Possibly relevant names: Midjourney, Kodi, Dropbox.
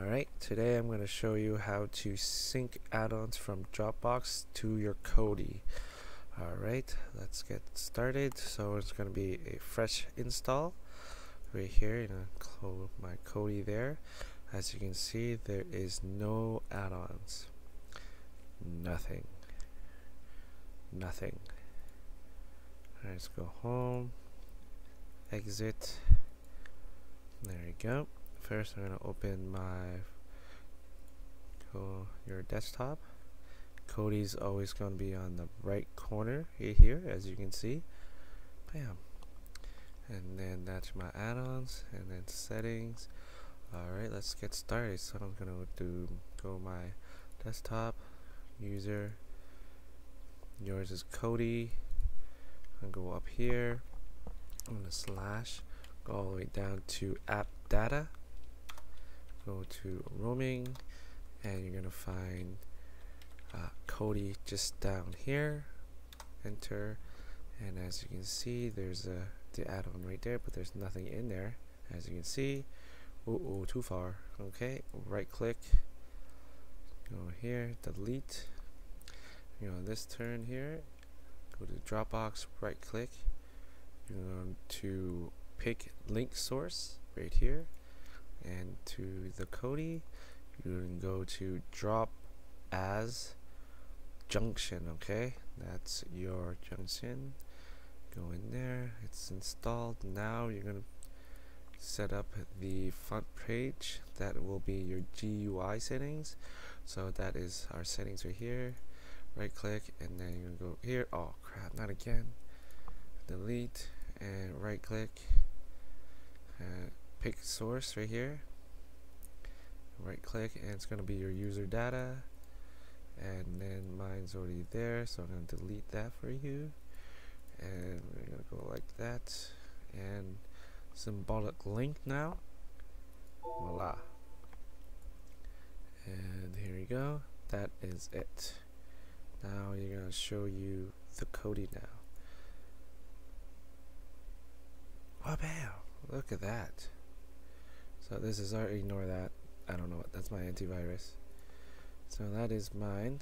Alright, today I'm going to show you how to sync add-ons from Dropbox to your Kodi. Alright, let's get started. So it's going to be a fresh install right here, and I'll close my Kodi there. As you can see, there is no add-ons. Nothing. Alright, let's go home, exit, there you go. First, I'm going to open my your desktop. Kodi's always going to be on the right corner here, as you can see. Bam. And then that's my add-ons, and then settings. Alright, let's get started. So I'm going to go my desktop, user. Yours is Kodi. I'm going to go up here. I'm going to slash, go all the way down to app data. Go to roaming, and you're gonna find Kodi just down here. Enter, and as you can see, there's the add-on right there, but there's nothing in there, as you can see. Too far. Okay, right click, go here, delete. You know, this turn here, go to Dropbox, right click. You're going to pick link source right here, and to the Kodi you can go to drop as junction. Okay, that's your junction. Go in there, it's installed. Now you're gonna set up the front page. That will be your GUI settings, so that is our settings right here. Right click, and then you're gonna go here. Oh crap, not again. Delete, and right click, pick source right here, right click, and it's going to be your user data, and then mine's already there, so I'm going to delete that for you, and we're going to go like that, and symbolic link now, voila, and here you go, that is it. Now you're going to show you the Kodi now. Wow, look at that. So this is our, ignore that, I don't know what, that's my antivirus. So that is mine.